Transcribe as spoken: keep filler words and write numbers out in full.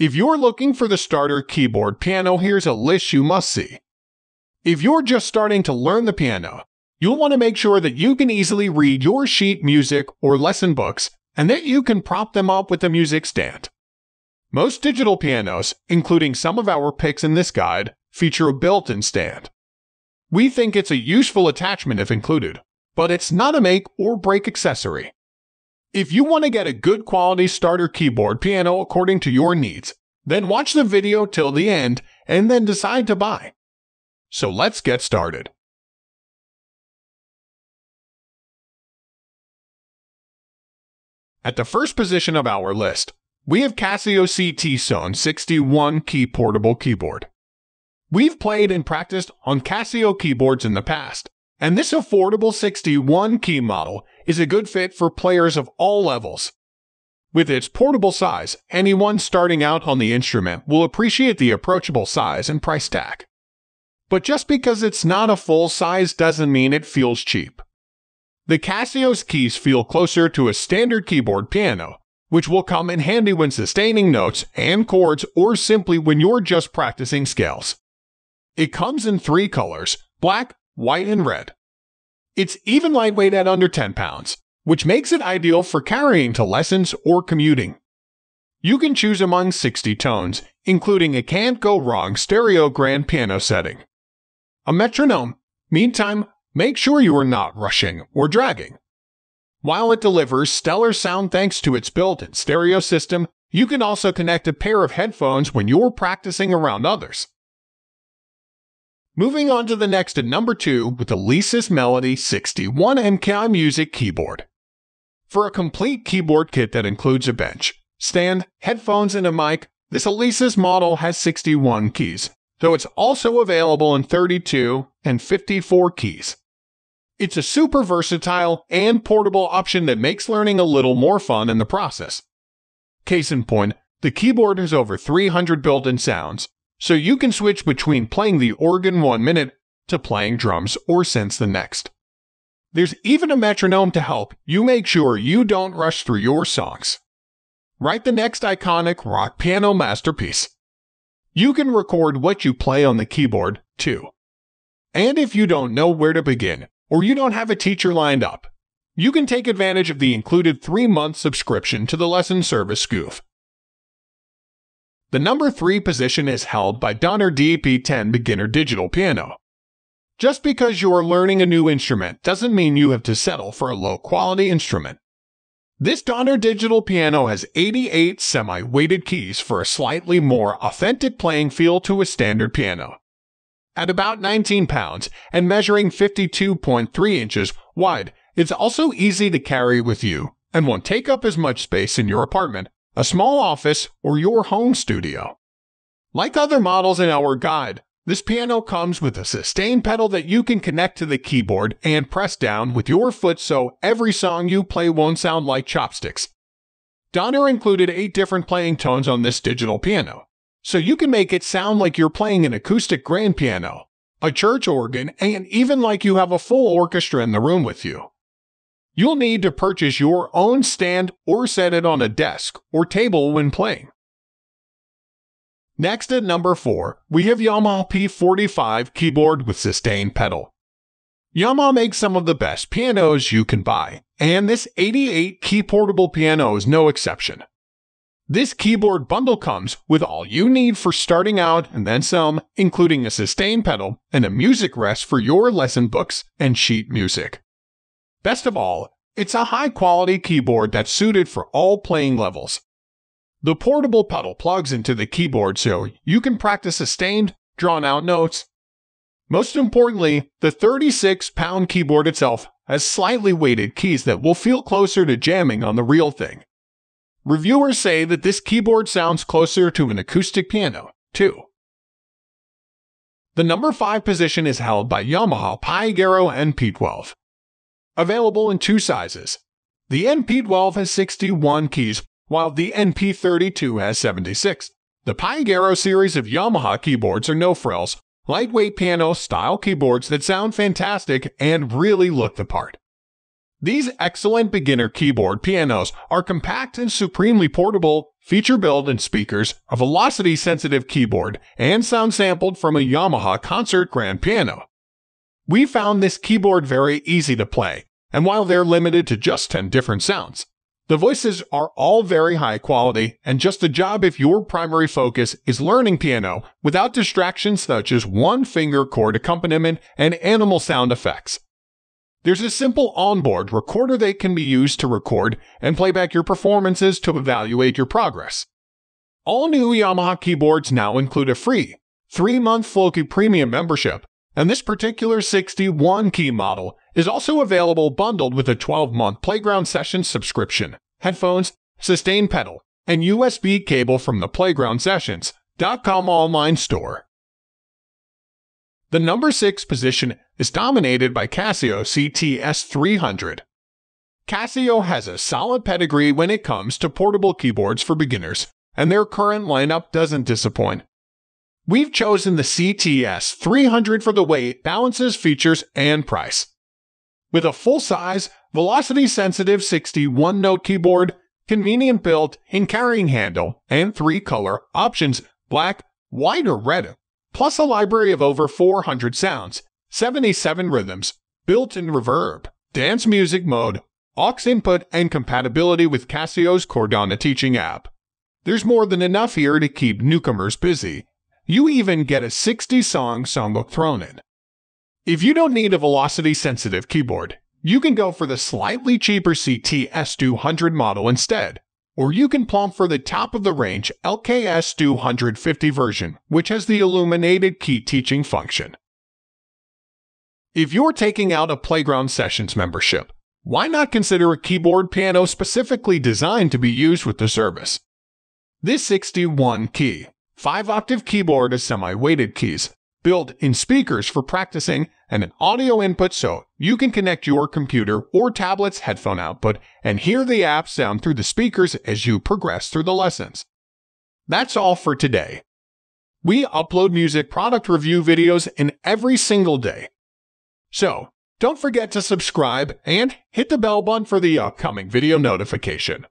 If you're looking for the starter keyboard piano, here's a list you must see. If you're just starting to learn the piano, you'll want to make sure that you can easily read your sheet music or lesson books and that you can prop them up with a music stand. Most digital pianos, including some of our picks in this guide, feature a built-in stand. We think it's a useful attachment if included, but it's not a make or break accessory. If you want to get a good quality starter keyboard piano according to your needs, then watch the video till the end and then decide to buy. So let's get started. At the first position of our list, we have Casio C T S one sixty-one Key Portable Keyboard. We've played and practiced on Casio keyboards in the past, and this affordable sixty-one key model is a good fit for players of all levels. With its portable size, anyone starting out on the instrument will appreciate the approachable size and price tag. But just because it's not a full size doesn't mean it feels cheap. The Casio's keys feel closer to a standard keyboard piano, which will come in handy when sustaining notes and chords or simply when you're just practicing scales. It comes in three colors, black, white, and red. It's even lightweight at under ten pounds, which makes it ideal for carrying to lessons or commuting. You can choose among sixty tones, including a can't-go-wrong stereo grand piano setting. A metronome. Meantime, make sure you are not rushing or dragging. While it delivers stellar sound thanks to its built-in stereo system, you can also connect a pair of headphones when you're practicing around others. Moving on to the next at number two with the Alesis Melody sixty-one M K I Music Keyboard. For a complete keyboard kit that includes a bench, stand, headphones, and a mic, this Alesis model has sixty-one keys, though it's also available in thirty-two and fifty-four keys. It's a super versatile and portable option that makes learning a little more fun in the process. Case in point, the keyboard has over three hundred built-in sounds, so you can switch between playing the organ one minute to playing drums or synths the next. There's even a metronome to help you make sure you don't rush through your songs. Write the next iconic rock piano masterpiece. You can record what you play on the keyboard, too. And if you don't know where to begin, or you don't have a teacher lined up, you can take advantage of the included three-month subscription to the lesson service Skoove. The number three position is held by Donner D E P ten Beginner Digital Piano. Just because you are learning a new instrument doesn't mean you have to settle for a low-quality instrument. This Donner Digital Piano has eighty-eight semi-weighted keys for a slightly more authentic playing feel to a standard piano. At about nineteen pounds and measuring fifty-two point three inches wide, it's also easy to carry with you and won't take up as much space in your apartment, a small office, or your home studio. Like other models in our guide, this piano comes with a sustain pedal that you can connect to the keyboard and press down with your foot so every song you play won't sound like chopsticks. Donner included eight different playing tones on this digital piano, so you can make it sound like you're playing an acoustic grand piano, a church organ, and even like you have a full orchestra in the room with you. You'll need to purchase your own stand or set it on a desk or table when playing. Next at number four, we have Yamaha P forty-five Keyboard with Sustain Pedal. Yamaha makes some of the best pianos you can buy, and this eighty-eight key portable piano is no exception. This keyboard bundle comes with all you need for starting out and then some, including a sustain pedal and a music rest for your lesson books and sheet music. Best of all, it's a high-quality keyboard that's suited for all playing levels. The portable pedal plugs into the keyboard so you can practice sustained, drawn-out notes. Most importantly, the thirty-six pound keyboard itself has slightly weighted keys that will feel closer to jamming on the real thing. Reviewers say that this keyboard sounds closer to an acoustic piano, too. The number five position is held by Yamaha Piaggero N P twelve. Available in two sizes, the N P twelve has sixty-one keys, while the N P thirty-two has seventy-six. The Piaggero series of Yamaha keyboards are no-frills, lightweight piano-style keyboards that sound fantastic and really look the part. These excellent beginner keyboard pianos are compact and supremely portable, feature-built in speakers, a velocity-sensitive keyboard, and sound sampled from a Yamaha concert grand piano. We found this keyboard very easy to play, and while they're limited to just ten different sounds, the voices are all very high quality and just the job if your primary focus is learning piano without distractions such as one-finger chord accompaniment and animal sound effects. There's a simple onboard recorder that can be used to record and play back your performances to evaluate your progress. All new Yamaha keyboards now include a free three-month Floki Premium membership, and this particular sixty-one key model is also available bundled with a twelve-month Playground Sessions subscription, headphones, sustain pedal, and U S B cable from the playground sessions dot com online store. The number six position is dominated by Casio C T S three hundred. Casio has a solid pedigree when it comes to portable keyboards for beginners, and their current lineup doesn't disappoint. We've chosen the C T S three hundred for the way it balances features and price. With a full-size, velocity-sensitive sixty-one note keyboard, convenient built and carrying handle, and three color options, black, white, or red, plus a library of over four hundred sounds, seventy-seven rhythms, built-in reverb, dance music mode, aux input, and compatibility with Casio's Cordana teaching app. There's more than enough here to keep newcomers busy. You even get a sixty song songbook thrown in. If you don't need a velocity-sensitive keyboard, you can go for the slightly cheaper C T S two hundred model instead. Or you can plump for the top-of-the-range L K S two fifty version, which has the illuminated key teaching function. If you're taking out a Playground Sessions membership, why not consider a keyboard piano specifically designed to be used with the service? This sixty-one key, five octave keyboard has semi-weighted keys, built-in speakers for practicing, and an audio input so you can connect your computer or tablet's headphone output and hear the app sound through the speakers as you progress through the lessons. That's all for today. We upload music product review videos in every single day. So, don't forget to subscribe and hit the bell button for the upcoming video notification.